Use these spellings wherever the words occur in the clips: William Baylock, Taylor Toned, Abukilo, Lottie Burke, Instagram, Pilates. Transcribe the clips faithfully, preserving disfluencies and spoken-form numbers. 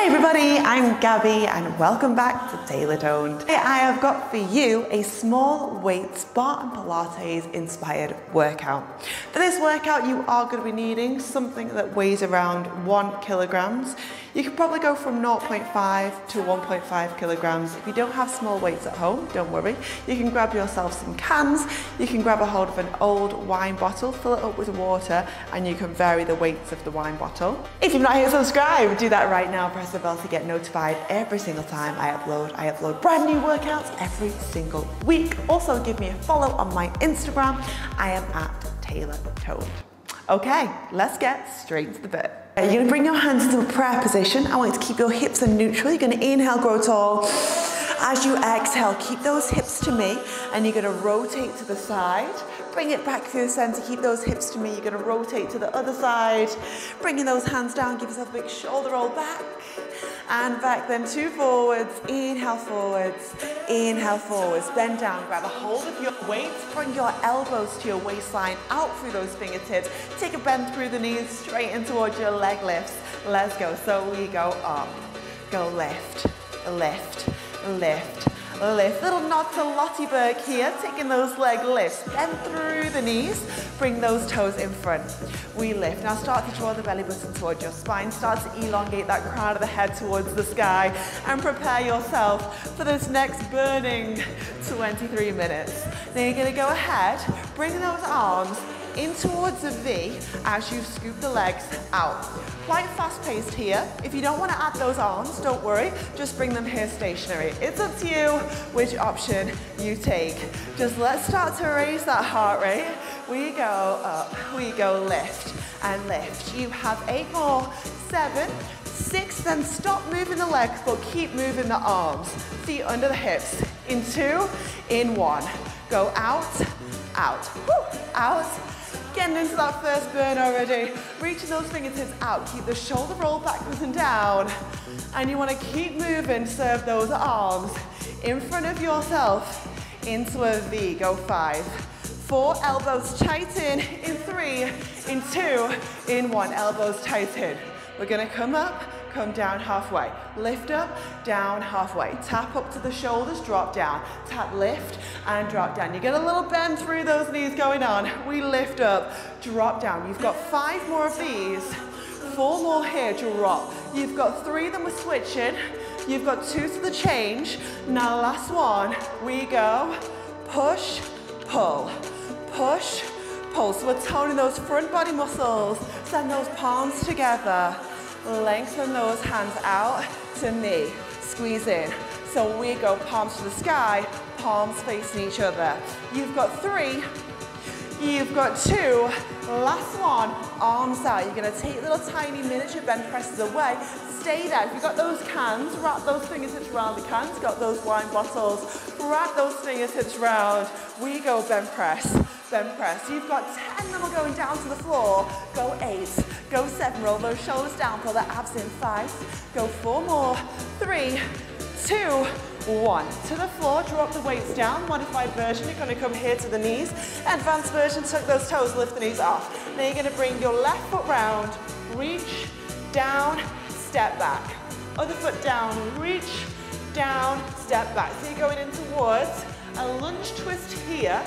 Hi everybody, I'm Gabby and welcome back to Taylor Toned. Today I have got for you a small weights bar and Pilates inspired workout. For this workout you are going to be needing something that weighs around one kilogram. You could probably go from zero point five to one point five kilograms. If you don't have small weights at home, don't worry. You can grab yourself some cans, you can grab a hold of an old wine bottle, fill it up with water and you can vary the weights of the wine bottle. If you're not here, subscribe, do that right now. Press the bell to get notified every single time I upload. I upload brand new workouts every single week. Also give me a follow on my Instagram. I am at Taylor Toned. Okay, let's get straight to the bit. You're gonna bring your hands into a prayer position. I want you to keep your hips in neutral. You're gonna inhale, grow tall. As you exhale, keep those hips to me and you're gonna rotate to the side. Bring it back through the center, keep those hips to me. You're gonna rotate to the other side. Bringing those hands down, give yourself a big shoulder roll back. And back then, two forwards, inhale forwards, inhale forwards. Bend down, grab a hold of your weights, bring your elbows to your waistline, out through those fingertips. Take a bend through the knees, straight in towards your leg lifts. Let's go, so we go up. Go lift, lift, lift, lift. Little nod to Lottie Burke here, taking those leg lifts. Bend through the knees, bring those toes in front. We lift. Now start to draw the belly button towards your spine. Start to elongate that crown of the head towards the sky and prepare yourself for this next burning twenty-three minutes. Now you're going to go ahead, bring those arms in towards a V as you scoop the legs out. Quite fast paced here. If you don't want to add those arms, don't worry, just bring them here stationary. It's up to you which option you take. Just let's start to raise that heart rate. We go up, we go lift and lift. You have eight more, seven, six, then stop moving the legs but keep moving the arms. Feet under the hips, in two, in one. Go out, out, woo, out. Getting into that first burn already. Reaching those fingertips out. Keep the shoulder roll backwards and down. And you want to keep moving. Serve those arms in front of yourself into a V. Go five, four, elbows tighten in three, in two, in one. Elbows tighten. We're going to come up, come down halfway. Lift up, down halfway. Tap up to the shoulders, drop down. Tap, lift, and drop down. You get a little bend through those knees going on. We lift up, drop down. You've got five more of these. Four more here, drop. You've got three of them we're switching. You've got two to the change. Now last one, we go push, pull, push, pull. So we're toning those front body muscles. Send those palms together. Lengthen those hands out to me. Squeeze in. So we go palms to the sky, palms facing each other. You've got three, you've got two, last one, arms out. You're gonna take little tiny miniature bend presses away. Stay there. If you've got those cans, wrap those fingertips round the cans. Got those wine bottles, wrap those fingertips round. We go bend press, bend press. You've got ten, then we're going down to the floor. Go eight. Go seven, roll those shoulders down, pull the abs in, five, go four more, three, two, one. To the floor, drop the weights down, modified version, you're gonna come here to the knees, advanced version, tuck those toes, lift the knees off. Now you're gonna bring your left foot round, reach, down, step back. Other foot down, reach, down, step back. So you're going in towards a lunge twist here.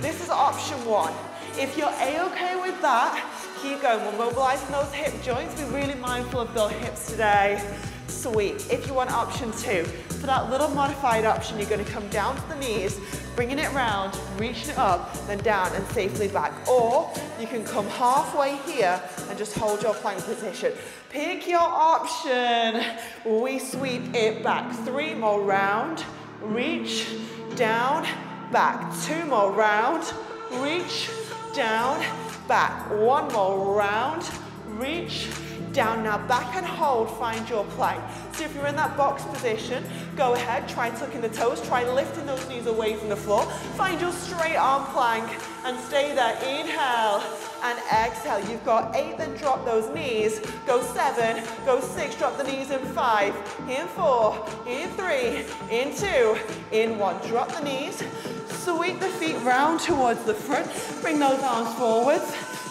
This is option one. If you're a-okay with that, keep going. We're mobilizing those hip joints. Be really mindful of those hips today. Sweet. If you want option two, for that little modified option, you're going to come down to the knees, bringing it round, reaching it up, then down and safely back. Or you can come halfway here and just hold your plank position. Pick your option. We sweep it back. Three more round, reach, down, back. Two more round, reach, down, back. One more round, reach, down. Now back and hold, find your plank. So if you're in that box position, go ahead, try tucking the toes, try lifting those knees away from the floor, find your straight arm plank and stay there. Inhale and exhale. You've got eight, then drop those knees. Go seven, go six, drop the knees in five, in four, in three, in two, in one. Drop the knees, sweep the feet round towards the front, bring those arms forwards,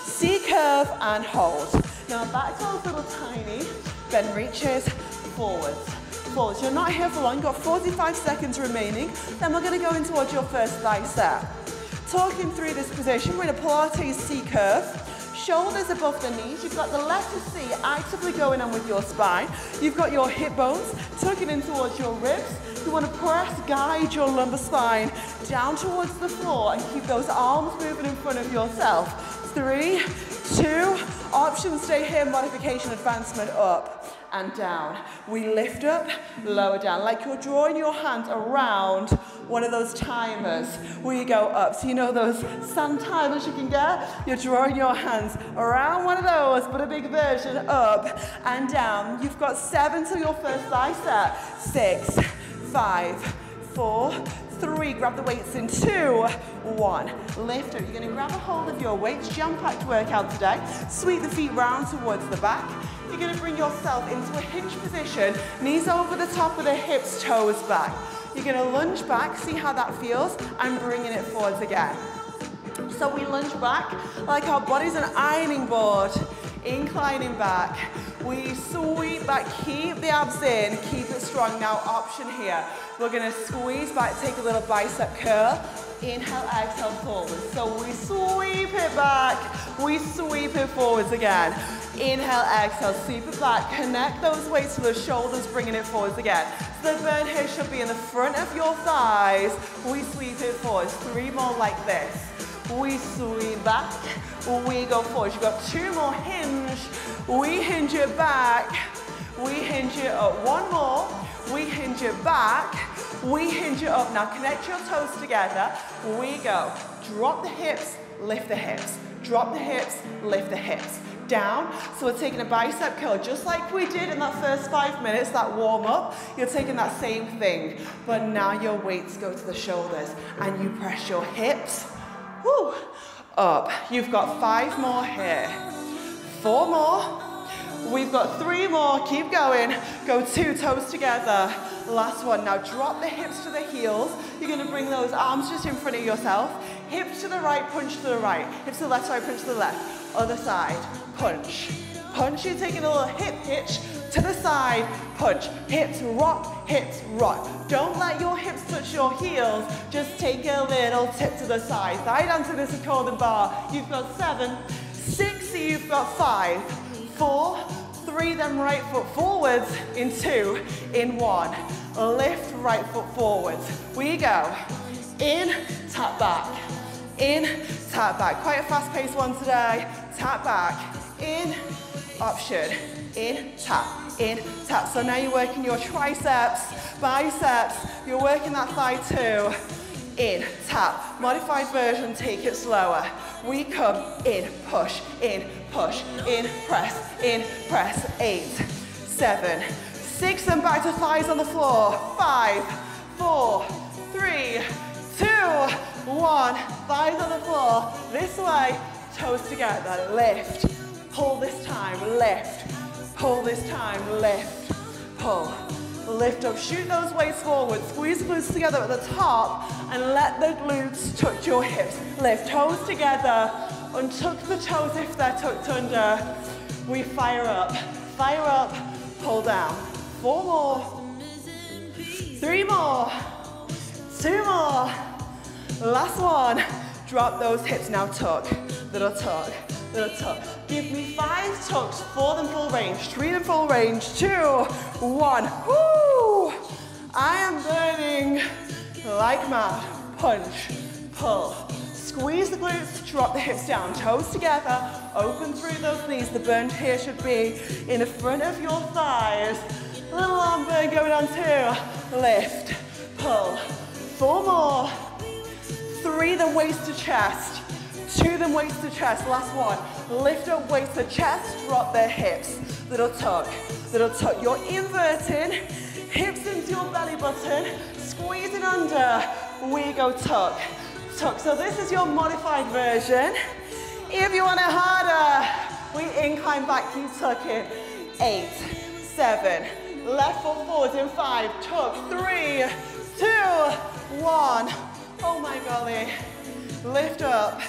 C curve and hold. Now back to those little tiny bend reaches, forwards. Forwards. You're not here for long, you've got forty-five seconds remaining. Then we're going to go in towards your first thigh set. Talking through this position, we're in a Pilates C curve. Shoulders above the knees, you've got the letter C actively going on with your spine. You've got your hip bones tucking in towards your ribs. You want to press, guide your lumbar spine down towards the floor and keep those arms moving in front of yourself. Three, two, option stay here, modification, advancement, up and down. We lift up, lower down, like you're drawing your hand around one of those timers where you go up. So you know those sun timers you can get? You're drawing your hands around one of those, but a big version, up and down. You've got seven till your first thigh set. Six, five, four, three, grab the weights in two, one. Lift up, you're gonna grab a hold of your weights, jam-packed workout today. Sweep the feet round towards the back. You're gonna bring yourself into a hinge position, knees over the top of the hips, toes back. You're gonna lunge back, see how that feels, and bringing it forwards again. So we lunge back like our body's an ironing board, inclining back. We sweep back, keep the abs in, keep it strong. Now option here, we're gonna squeeze back, take a little bicep curl. Inhale, exhale, forwards. So we sweep it back, we sweep it forwards again. Inhale, exhale, sweep it back. Connect those weights to the shoulders, bringing it forwards again. So the burn here should be in the front of your thighs. We sweep it forwards, three more like this. We sweep back, we go forwards. You've got two more, hinge. We hinge it back, we hinge it up. One more, we hinge it back, we hinge it up. Now connect your toes together, we go. Drop the hips, lift the hips. Drop the hips, lift the hips. Down, so we're taking a bicep curl, just like we did in that first five minutes, that warm up, you're taking that same thing. But now your weights go to the shoulders and you press your hips. Woo, up. You've got five more here. Four more. We've got three more. Keep going. Go two, toes together. Last one. Now drop the hips to the heels. You're going to bring those arms just in front of yourself. Hips to the right, punch to the right. Hips to the left side, punch to the left. Other side. Punch. Punch. You're taking a little hip hitch to the side. Punch. Hips rock, hips rock. Don't let your hips touch your heels. Just take a little tip to the side. Side down to this accordion bar. You've got seven, six, you've got five, four, three, then right foot forwards in two, in one. Lift right foot forwards. We go. In, tap back. In, tap back. Quite a fast paced one today. Tap back. In, option. In, tap, in, tap. So now you're working your triceps, biceps, you're working that thigh too. In, tap, modified version, take it slower. We come in, push, in, push, in, press, in, press. Eight, seven, six, and back to thighs on the floor. Five, four, three, two, one. Thighs on the floor, this way, toes together, lift, pull this time, lift. Pull this time, lift, pull, lift up. Shoot those weights forward, squeeze the glutes together at the top and let the glutes touch your hips. Lift, toes together, untuck the toes if they're tucked under. We fire up, fire up, pull down. Four more, three more, two more, last one. Drop those hips, now tuck, little tuck, little tuck. Give me five tucks, four in full range, three in full range, two, one. Woo! I am burning like mad. Punch, pull, squeeze the glutes, drop the hips down, toes together, open through those knees. The burn here should be in the front of your thighs. Little arm burn going on too. Lift, pull, four more, three, then waist to chest. Two, then waist to chest, last one. Lift up, waist to chest, drop the hips. Little tuck, little tuck. You're inverting, hips into your belly button, squeezing under, we go tuck, tuck. So this is your modified version. If you want it harder, we incline back, keep tucking. Eight, seven, left foot forwards in five, tuck, three, two, one. Oh my golly, lift up.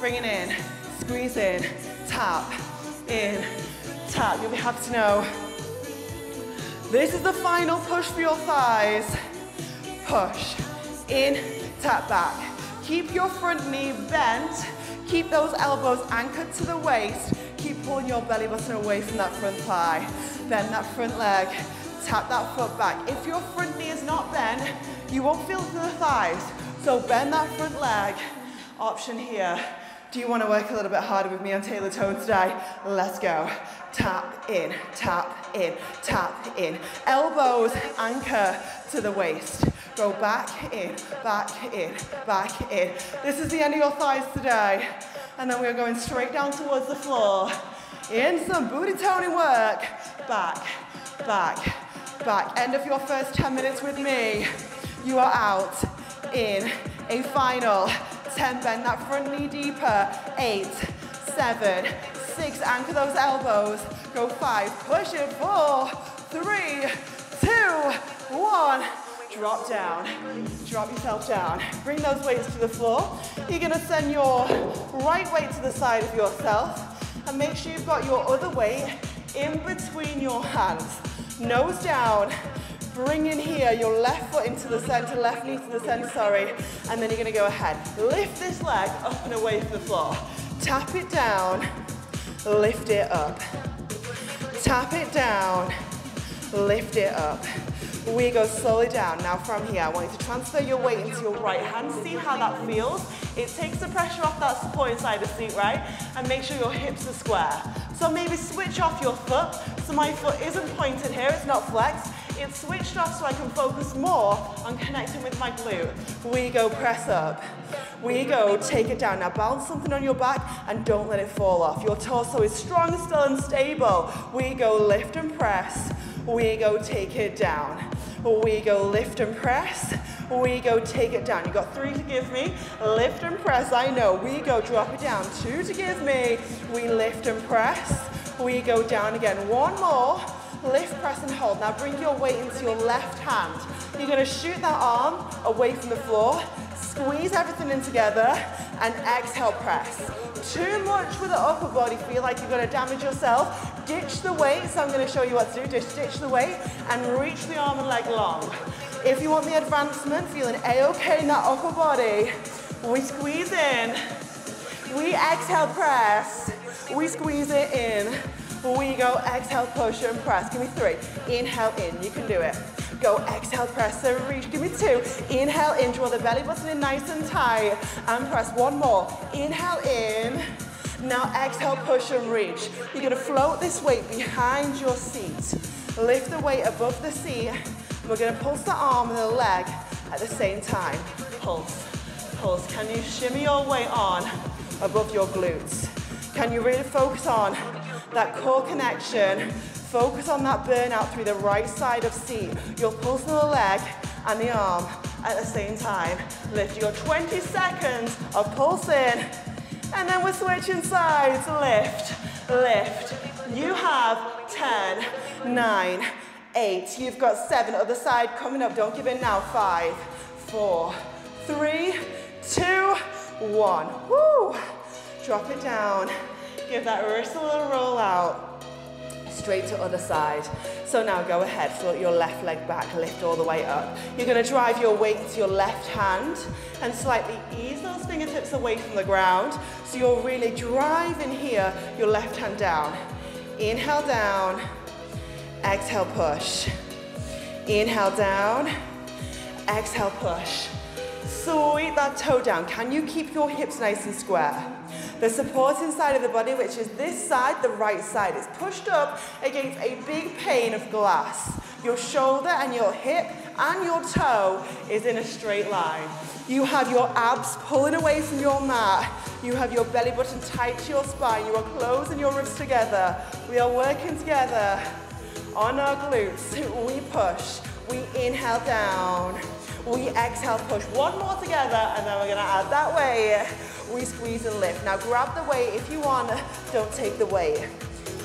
Bring it in, squeeze in, tap, in, tap. You'll be happy to know This is the final push for your thighs. Push, in, tap back. Keep your front knee bent. Keep those elbows anchored to the waist. Keep pulling your belly button away from that front thigh. Bend that front leg. Tap that foot back. If your front knee is not bent, you won't feel it through the thighs. So bend that front leg. Option here. Do you want to work a little bit harder with me on Taylor Toned today? Let's go. Tap in, tap in, tap in. Elbows anchor to the waist. Go back in, back in, back in. This is the end of your thighs today. And then we're going straight down towards the floor. In some booty toning work. Back, back, back. End of your first ten minutes with me. You are out in a final ten. Bend that front knee deeper. Eight, seven, six. Anchor those elbows. Go five. Push it. Four, three, two, one. Drop down. Drop yourself down. Bring those weights to the floor. You're going to send your right weight to the side of yourself. And make sure you've got your other weight in between your hands. Nose down. Bring in here your left foot into the center, left knee to the center, sorry. And then you're gonna go ahead. Lift this leg up and away from the floor. Tap it down, lift it up. Tap it down, lift it up. We go slowly down. Now from here, I want you to transfer your weight into your right hand. See how that feels. It takes the pressure off that support inside the seat, right? And make sure your hips are square. So maybe switch off your foot. So my foot isn't pointed here, it's not flexed. It's switched off so I can focus more on connecting with my glute. We go press up. We go take it down. Now balance something on your back and don't let it fall off. Your torso is strong, still, and stable. We go lift and press. We go take it down. We go lift and press. We go take it down. You've got three to give me. Lift and press, I know. We go drop it down. Two to give me. We lift and press. We go down again. One more. Lift, press, and hold. Now bring your weight into your left hand. You're gonna shoot that arm away from the floor. Squeeze everything in together and exhale, press. Too much with the upper body, feel like you're gonna damage yourself. Ditch the weight, so I'm gonna show you what to do. Just ditch the weight and reach the arm and leg long. If you want the advancement, feeling A-okay in that upper body, we squeeze in, we exhale, press, we squeeze it in. We go, exhale, push and press. Give me three. Inhale in, you can do it. Go, exhale, press and reach. Give me two. Inhale in, draw the belly button in nice and tight. And press, one more. Inhale in. Now exhale, push and reach. You're gonna float this weight behind your seat. Lift the weight above the seat. We're gonna pulse the arm and the leg at the same time. Pulse, pulse. Can you shimmy your weight on above your glutes? Can you really focus on that core connection? Focus on that burnout through the right side of seat. You're pulsing the leg and the arm at the same time. Lift your twenty seconds of pulsing. And then we're switching sides. Lift, lift. You have ten, nine, eight. You've got seven. Other side coming up. Don't give in now. Five, four, three, two, one. Woo! Drop it down. Give that wrist a little roll out, straight to other side. So now go ahead, float your left leg back, lift all the way up. You're gonna drive your weight to your left hand and slightly ease those fingertips away from the ground. So you're really driving here, your left hand down. Inhale down, exhale push. Inhale down, exhale push. Sweep that toe down. Can you keep your hips nice and square? The support inside of the body, which is this side, the right side, is pushed up against a big pane of glass. Your shoulder and your hip and your toe is in a straight line. You have your abs pulling away from your mat. You have your belly button tight to your spine. You are closing your ribs together. We are working together on our glutes. We push. We inhale down. We exhale, push. One more together, and then we're gonna add that weight. We squeeze and lift. Now grab the weight if you want, don't take the weight.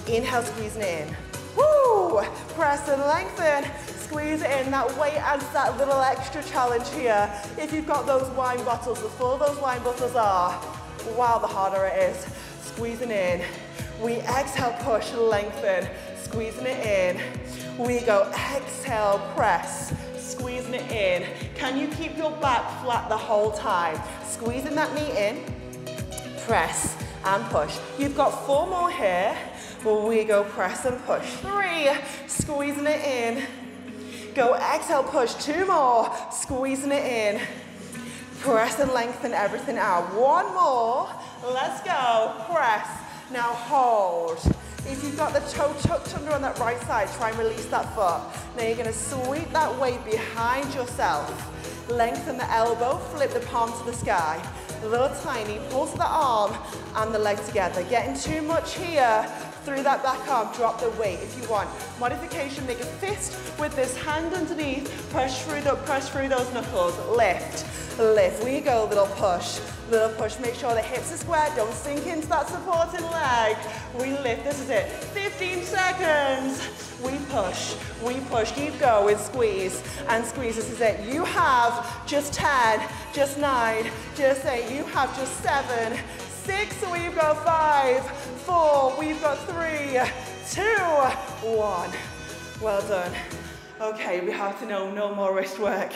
Inhale, squeezing in. Woo! Press and lengthen. Squeeze it in. That weight adds that little extra challenge here. If you've got those wine bottles, the fuller those wine bottles are, wow, the harder it is. Squeezing in. We exhale, push, lengthen, squeezing it in. We go exhale, press, squeezing it in. Can you keep your back flat the whole time? Squeezing that knee in, press and push. You've got four more here. We go press and push. Three, squeezing it in. Go exhale, push, two more, squeezing it in. Press and lengthen everything out. One more, let's go, press. Now hold. If you've got the toe tucked under on that right side, try and release that foot. Now you're gonna sweep that weight behind yourself. Lengthen the elbow, flip the palm to the sky. A little tiny pulse of the arm and the leg together. Getting too much here, through that back arm, drop the weight if you want. Modification, make a fist with this hand underneath, press through, the, press through those knuckles, lift, lift. We go, little push, little push. Make sure the hips are square, don't sink into that supporting leg. We lift, this is it, fifteen seconds. We push, we push, keep going, squeeze and squeeze, this is it. You have just ten, just nine, just eight, you have just seven, six, we've got five, four, we've got three, two, one. Well done. Okay, we have to know no more wrist work.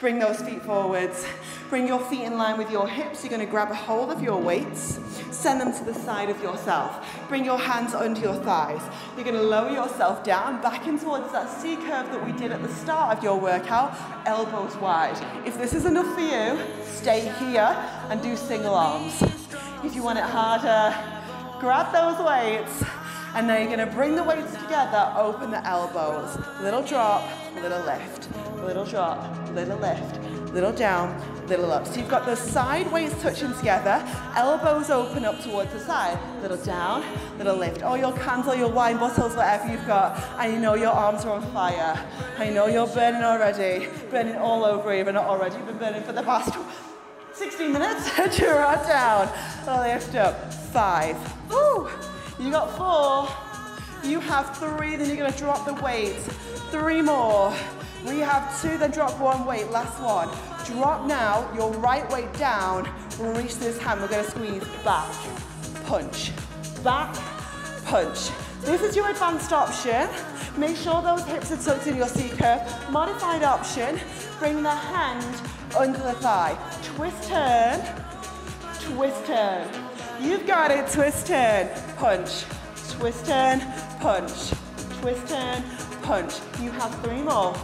Bring those feet forwards. Bring your feet in line with your hips. You're gonna grab a hold of your weights, send them to the side of yourself. Bring your hands under your thighs. You're gonna lower yourself down, back in towards that C curve that we did at the start of your workout, elbows wide. If this is enough for you, stay here and do single arms. If you want it harder, grab those weights, and now you're gonna bring the weights together, open the elbows. Little drop, little lift, little drop, little lift, little down, little up. So you've got those side weights touching together, elbows open up towards the side, little down, little lift. All your cans or your wine bottles, whatever you've got, and you know your arms are on fire. I know you're burning already, burning all over even not already, you've been burning for the past sixteen minutes, draw down, lift up, five, ooh, you got four, you have three, then you're gonna drop the weight, three more, we have two, then drop one weight, last one, drop now, your right weight down, reach this hand, we're gonna squeeze, back, punch, back, punch. This is your advanced option. Make sure those hips are tucked in your C-curve. Modified option, bring the hand under the thigh. Twist, turn, twist, turn. You've got it, twist, turn, punch. Twist, turn, punch. Twist, turn, punch. You have three more.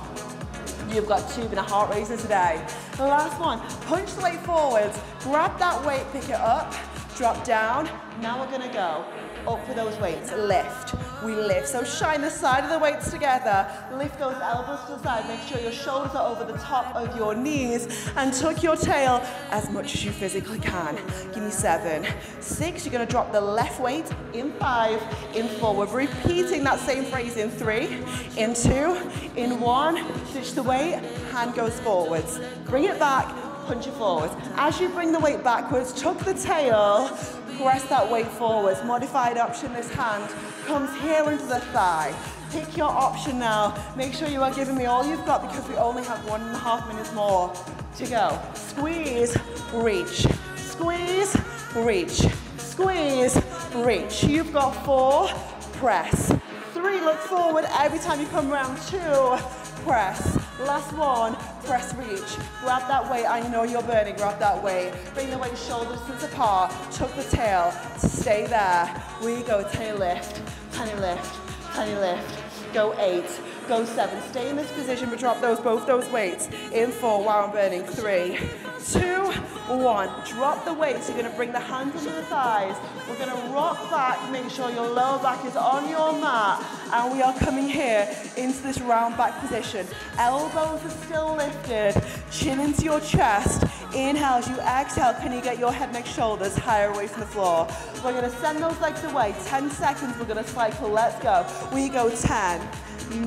You've got two, been a heart raiser today. Last one, punch the weight forwards. Grab that weight, pick it up, drop down. Now we're gonna go up with those weights, lift, we lift. So shine the side of the weights together, lift those elbows to the side, make sure your shoulders are over the top of your knees and tuck your tail as much as you physically can. Give me seven, six, you're gonna drop the left weight in five, in four. We're repeating that same phrase in three, in two, in one, ditch the weight, hand goes forwards. Bring it back, punch it forwards. As you bring the weight backwards, tuck the tail, press that weight forwards. Modified option, this hand comes here into the thigh. Pick your option now. Make sure you are giving me all you've got because we only have one and a half minutes more to go. Squeeze, reach, squeeze, reach, squeeze, reach. You've got four, press. Three, look forward every time you come round. Two, press. Last one, press, reach. Grab that weight, I know you're burning, grab that weight. Bring the weight shoulder distance apart, tuck the tail, stay there. We go, tail lift, tiny lift, tiny lift. Go eight, go seven. Stay in this position, but drop those, both those weights. In four, while I'm burning. Three, two, one. Drop the weights, you're gonna bring the hands under the thighs. We're gonna rock back, make sure your lower back is on your mat. And we are coming here into this round back position. Elbows are still lifted, chin into your chest. Inhale, as you exhale, can you get your head, neck, shoulders higher away from the floor? We're gonna send those legs away. ten seconds, we're gonna cycle, let's go. We go ten,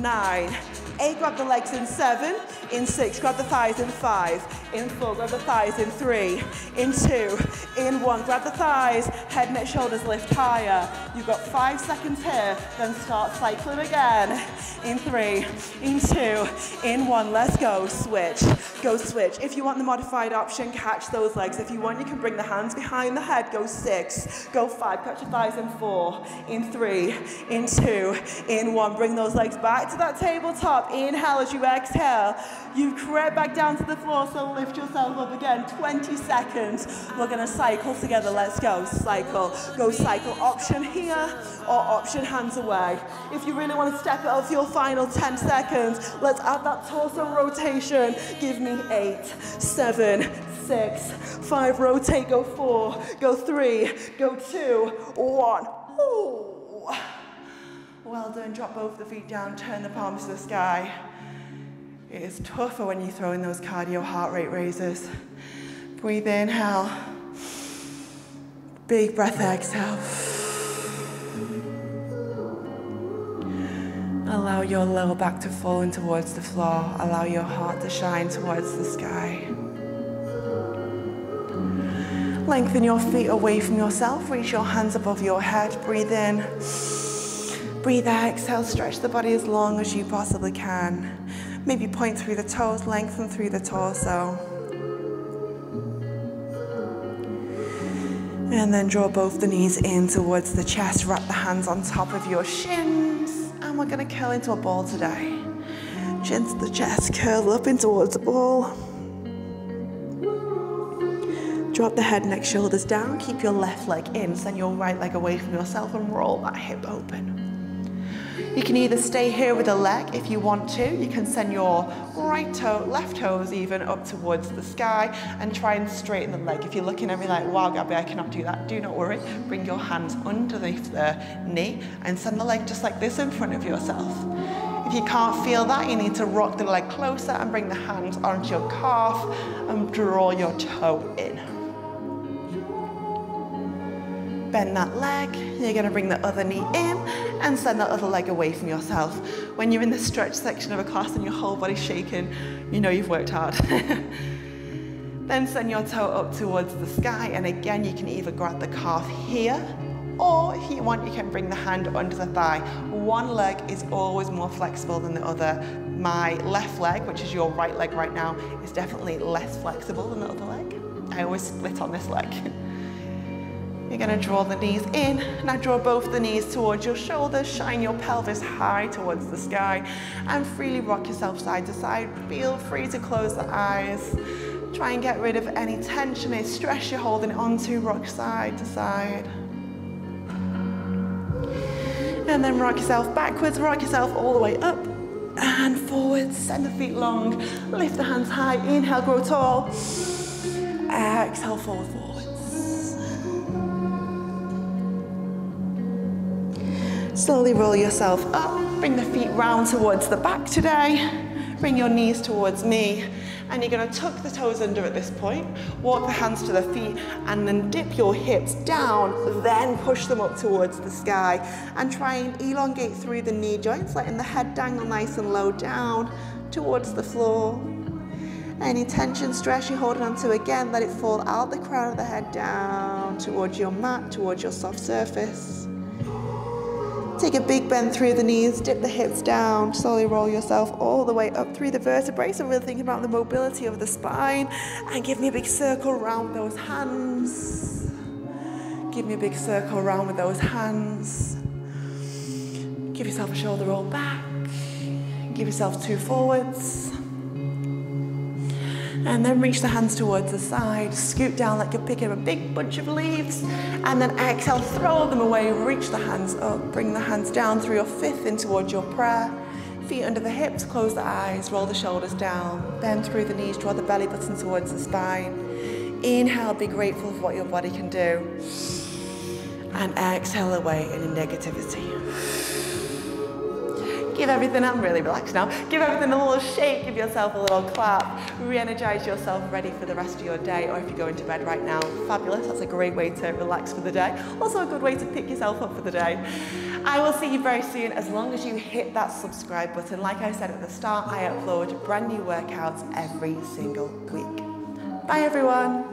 nine, eight, grab the legs in seven, in six, grab the thighs in five, in four, grab the thighs in three, in two, in one, grab the thighs, head, neck, shoulders lift higher. You've got five seconds here, then start cycling again. In three, in two, in one, let's go, switch, go switch. If you want the modified option, catch those legs. If you want, you can bring the hands behind the head, go six, go five, catch your thighs in four, in three, in two, in one, bring those legs back to that tabletop. Inhale as you exhale. You creep back down to the floor, so lift yourself up again. twenty seconds. We're gonna cycle together, let's go. Cycle, go cycle. Option here or option hands away. If you really wanna step it up for your final ten seconds, let's add that torso rotation. Give me eight, seven, six, five, rotate, go four, go three, go two, one. Ooh. Well done, drop both the feet down, turn the palms to the sky. It is tougher when you throw in those cardio heart rate raises. Breathe, inhale. Big breath, exhale. Allow your lower back to fall in towards the floor. Allow your heart to shine towards the sky. Lengthen your feet away from yourself. Reach your hands above your head. Breathe in. Breathe out, exhale, stretch the body as long as you possibly can. Maybe point through the toes, lengthen through the torso. And then draw both the knees in towards the chest, wrap the hands on top of your shins, and we're gonna curl into a ball today. Chin to the chest, curl up in towards the ball. Drop the head, neck, shoulders down, keep your left leg in, send your right leg away from yourself and roll that hip open. You can either stay here with a leg if you want to. You can send your right toe, left toes even up towards the sky and try and straighten the leg. If you're looking at me like, wow, Gabby, I cannot do that, do not worry. Bring your hands underneath the knee and send the leg just like this in front of yourself. If you can't feel that, you need to rock the leg closer and bring the hands onto your calf and draw your toe in. Bend that leg, you're gonna bring the other knee in and send that other leg away from yourself. When you're in the stretch section of a class and your whole body's shaking, you know you've worked hard. Then send your toe up towards the sky, and again, you can either grab the calf here, or if you want, you can bring the hand under the thigh. One leg is always more flexible than the other. My left leg, which is your right leg right now, is definitely less flexible than the other leg. I always split on this leg. You're gonna draw the knees in. Now draw both the knees towards your shoulders, shine your pelvis high towards the sky, and freely rock yourself side to side. Feel free to close the eyes. Try and get rid of any tension or stress you're holding onto, rock side to side. And then rock yourself backwards, rock yourself all the way up and forwards. Send the feet long, lift the hands high, inhale, grow tall. Exhale, forward, forward. Slowly roll yourself up, bring the feet round towards the back today, bring your knees towards me, and you're gonna tuck the toes under at this point, walk the hands to the feet, and then dip your hips down, then push them up towards the sky, and try and elongate through the knee joints, letting the head dangle nice and low down towards the floor. Any tension, stress you're holding onto, again, let it fall out the crown of the head down towards your mat, towards your soft surface. Take a big bend through the knees, dip the hips down, slowly roll yourself all the way up through the vertebrae. So really thinking about the mobility of the spine, and give me a big circle round those hands. Give me a big circle round with those hands. Give yourself a shoulder roll back. Give yourself two forwards. And then reach the hands towards the side, scoop down like you're picking a big bunch of leaves, and then exhale, throw them away, reach the hands up, bring the hands down through your fifth in towards your prayer, feet under the hips, close the eyes, roll the shoulders down, bend through the knees, draw the belly button towards the spine. Inhale, be grateful for what your body can do, and exhale away in negativity. Give everything, I'm really relaxed now. Give everything a little shake, give yourself a little clap. Re-energize yourself, ready for the rest of your day, or if you're going to bed right now, fabulous. That's a great way to relax for the day. Also a good way to pick yourself up for the day. I will see you very soon, as long as you hit that subscribe button. Like I said at the start, I upload brand new workouts every single week. Bye everyone.